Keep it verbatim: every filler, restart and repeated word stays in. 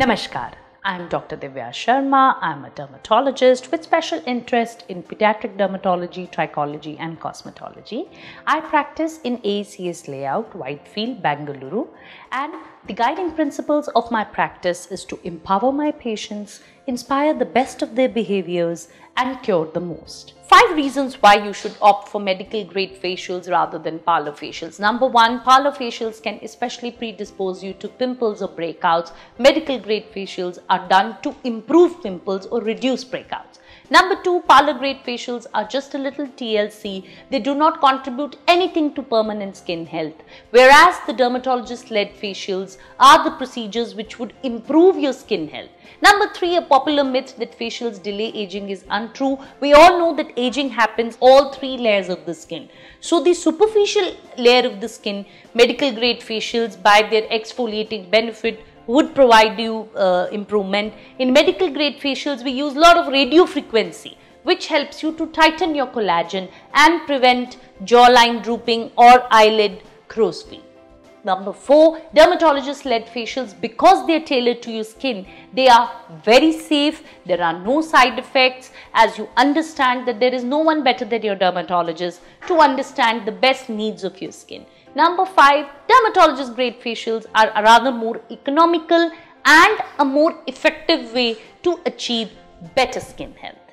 Namaskar, I am Doctor Divya Sharma. I am a dermatologist with special interest in pediatric dermatology, trichology and cosmetology. I practice in A E C S Layout, Whitefield, Bangalore, and the guiding principles of my practice is to empower my patients, inspire the best of their behaviors and cure the most. Five reasons why you should opt for medical grade facials rather than parlor facials. Number one, parlor facials can especially predispose you to pimples or breakouts. Medical grade facials are done to improve pimples or reduce breakouts. Number two, parlor grade facials are just a little T L C. They do not contribute anything to permanent skin health. Whereas the dermatologist led facials are the procedures which would improve your skin health. Number three, a popular myth that facials delay aging is untrue. We all know that aging happens all three layers of the skin. So the superficial layer of the skin, medical grade facials by their exfoliating benefit would provide you uh, improvement. In medical grade facials, we use a lot of radio frequency, which helps you to tighten your collagen and prevent jawline drooping or eyelid crowsfeet. Number four, dermatologist led facials, because they are tailored to your skin, they are very safe. There are no side effects, as you understand that there is no one better than your dermatologist to understand the best needs of your skin. Number five, dermatologist grade facials are a rather more economical and a more effective way to achieve better skin health.